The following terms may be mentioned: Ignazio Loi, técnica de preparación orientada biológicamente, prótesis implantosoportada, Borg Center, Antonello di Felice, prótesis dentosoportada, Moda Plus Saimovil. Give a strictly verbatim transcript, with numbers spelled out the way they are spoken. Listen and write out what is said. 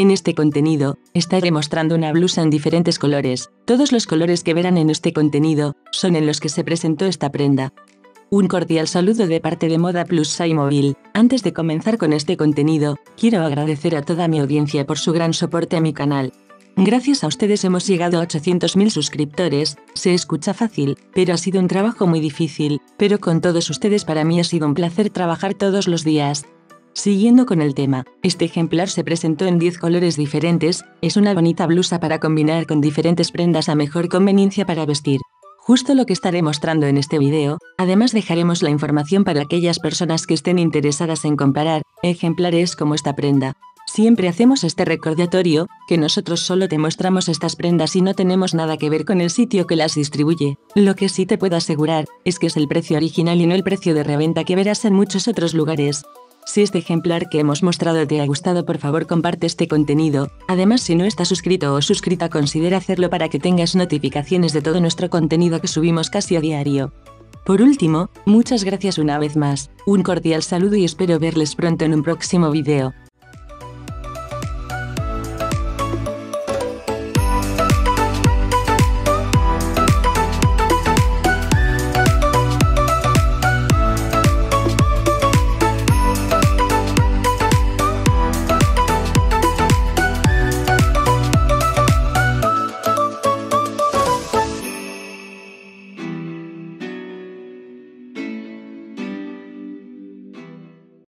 En este contenido, estaré mostrando una blusa en diferentes colores. Todos los colores que verán en este contenido, son en los que se presentó esta prenda. Un cordial saludo de parte de Moda Plus Saimovil. Antes de comenzar con este contenido, quiero agradecer a toda mi audiencia por su gran soporte a mi canal. Gracias a ustedes hemos llegado a ochocientos mil suscriptores. Se escucha fácil, pero ha sido un trabajo muy difícil, pero con todos ustedes para mí ha sido un placer trabajar todos los días. Siguiendo con el tema, este ejemplar se presentó en diez colores diferentes, es una bonita blusa para combinar con diferentes prendas a mejor conveniencia para vestir. Justo lo que estaré mostrando en este video, además dejaremos la información para aquellas personas que estén interesadas en comparar ejemplares como esta prenda. Siempre hacemos este recordatorio, que nosotros solo te mostramos estas prendas y no tenemos nada que ver con el sitio que las distribuye. Lo que sí te puedo asegurar, es que es el precio original y no el precio de reventa que verás en muchos otros lugares. Si este ejemplar que hemos mostrado te ha gustado, por favor comparte este contenido. Además, si no estás suscrito o suscrita, considera hacerlo para que tengas notificaciones de todo nuestro contenido que subimos casi a diario. Por último, muchas gracias una vez más, un cordial saludo y espero verles pronto en un próximo video.